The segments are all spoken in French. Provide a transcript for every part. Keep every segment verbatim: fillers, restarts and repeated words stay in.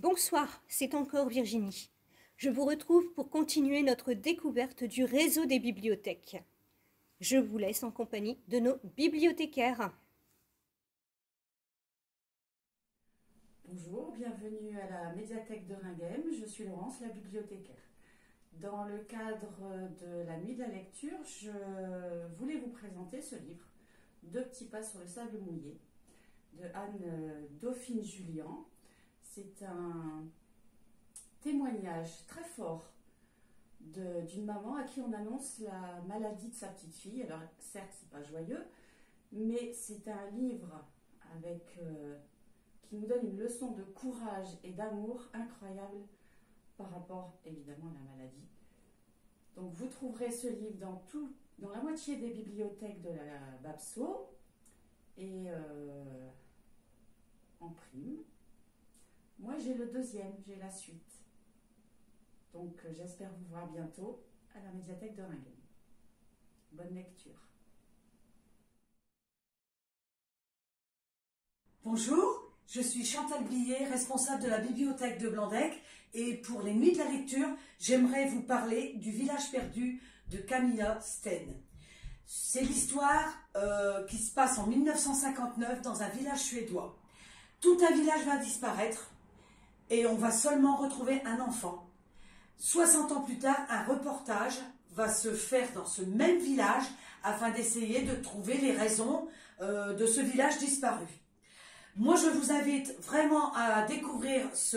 Bonsoir, c'est encore Virginie. Je vous retrouve pour continuer notre découverte du réseau des bibliothèques. Je vous laisse en compagnie de nos bibliothécaires. Bonjour, bienvenue à la médiathèque de Heuringhem. Je suis Laurence, la bibliothécaire. Dans le cadre de la Nuit de la Lecture, je voulais vous présenter ce livre, Deux petits pas sur le sable mouillé, de Anne Dauphine-Julien. C'est un témoignage très fort d'une maman à qui on annonce la maladie de sa petite fille. Alors certes, c'est pas joyeux, mais c'est un livre avec, euh, qui nous donne une leçon de courage et d'amour incroyable par rapport évidemment à la maladie. Donc vous trouverez ce livre dans, tout, dans la moitié des bibliothèques de la BAPSO et euh, en prime. Moi j'ai le deuxième, j'ai la suite. Donc euh, j'espère vous voir bientôt à la médiathèque de Heuringhem. Bonne lecture. Bonjour, je suis Chantal Billet, responsable de la bibliothèque de Blendecques. Et pour les Nuits de la Lecture, j'aimerais vous parler du village perdu de Camilla Sten. C'est l'histoire euh, qui se passe en mille neuf cent cinquante-neuf dans un village suédois. Tout un village va disparaître. Et on va seulement retrouver un enfant. soixante ans plus tard, un reportage va se faire dans ce même village afin d'essayer de trouver les raisons euh, de ce village disparu. Moi, je vous invite vraiment à découvrir ce,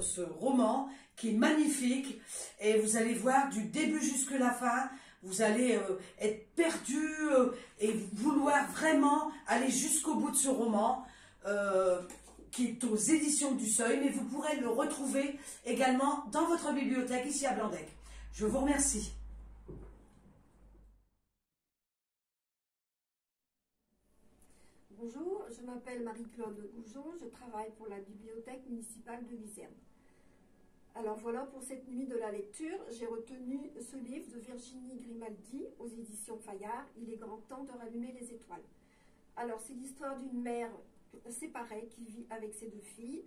ce roman qui est magnifique et vous allez voir du début jusqu'à la fin, vous allez euh, être perdu euh, et vouloir vraiment aller jusqu'au bout de ce roman. Euh, qui est aux éditions du Seuil, mais vous pourrez le retrouver également dans votre bibliothèque ici à Blendecques. Je vous remercie. Bonjour, je m'appelle Marie-Claude Goujon, je travaille pour la bibliothèque municipale de Wizernes. Alors voilà pour cette nuit de la lecture, j'ai retenu ce livre de Virginie Grimaldi aux éditions Fayard, Il est grand temps de rallumer les étoiles. Alors c'est l'histoire d'une mère séparée qui vit avec ses deux filles,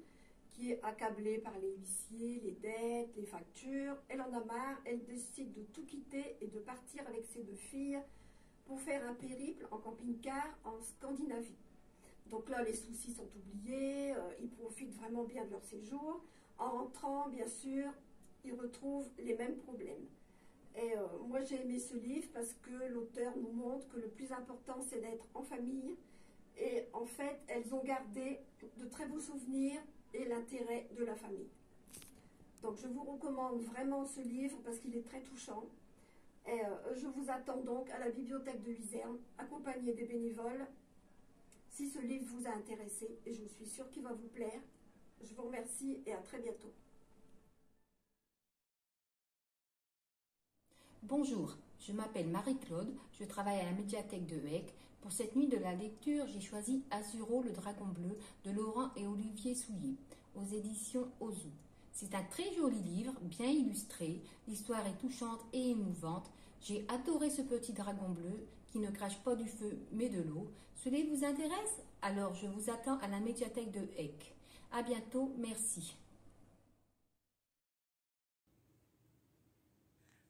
qui est accablée par les huissiers, les dettes, les factures. Elle en a marre, elle décide de tout quitter et de partir avec ses deux filles pour faire un périple en camping-car en Scandinavie. Donc là, les soucis sont oubliés, euh, ils profitent vraiment bien de leur séjour. En rentrant, bien sûr, ils retrouvent les mêmes problèmes. Et euh, moi, j'ai aimé ce livre parce que l'auteur nous montre que le plus important, c'est d'être en famille. Et en fait, elles ont gardé de très beaux souvenirs et l'intérêt de la famille. Donc je vous recommande vraiment ce livre parce qu'il est très touchant. Et je vous attends donc à la bibliothèque de Wizernes, accompagnée des bénévoles. Si ce livre vous a intéressé, et je suis sûre qu'il va vous plaire, je vous remercie et à très bientôt. Bonjour, je m'appelle Marie-Claude, je travaille à la médiathèque de Ecques. Pour cette nuit de la lecture, j'ai choisi Azuro, le dragon bleu de Laurent et Olivier Souillé aux éditions OZOU. C'est un très joli livre, bien illustré, l'histoire est touchante et émouvante. J'ai adoré ce petit dragon bleu qui ne crache pas du feu mais de l'eau. Ce livre vous intéresse? Alors je vous attends à la médiathèque de Ecques. À bientôt, merci.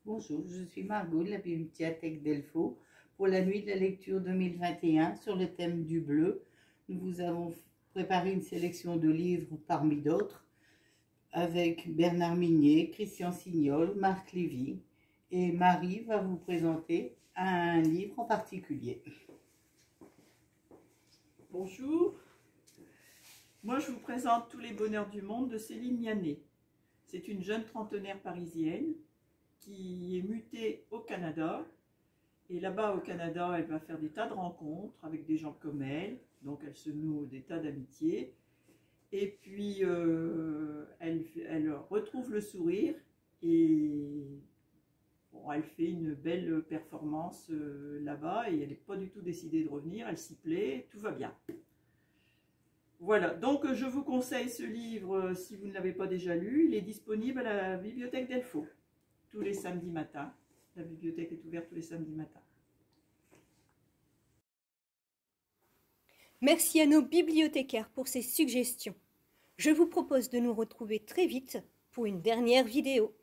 Bonjour, je suis Margot de la bibliothèque d'Elfo. Pour la nuit de la lecture deux mille vingt et un sur le thème du bleu, nous vous avons préparé une sélection de livres parmi d'autres avec Bernard Minier, Christian Signol, Marc Lévy et Marie va vous présenter un livre en particulier. Bonjour, moi je vous présente Tous les bonheurs du monde de Céline Mianney. C'est une jeune trentenaire parisienne qui est mutée au Canada. Et là-bas, au Canada, elle va faire des tas de rencontres avec des gens comme elle. Donc, elle se noue des tas d'amitiés. Et puis, euh, elle, elle retrouve le sourire. Et bon, elle fait une belle performance euh, là-bas. Et elle n'est pas du tout décidée de revenir. Elle s'y plaît. Tout va bien. Voilà. Donc, je vous conseille ce livre si vous ne l'avez pas déjà lu. Il est disponible à la bibliothèque d'Elfo tous les samedis matins. La bibliothèque est ouverte tous les samedis matins. Merci à nos bibliothécaires pour ces suggestions. Je vous propose de nous retrouver très vite pour une dernière vidéo.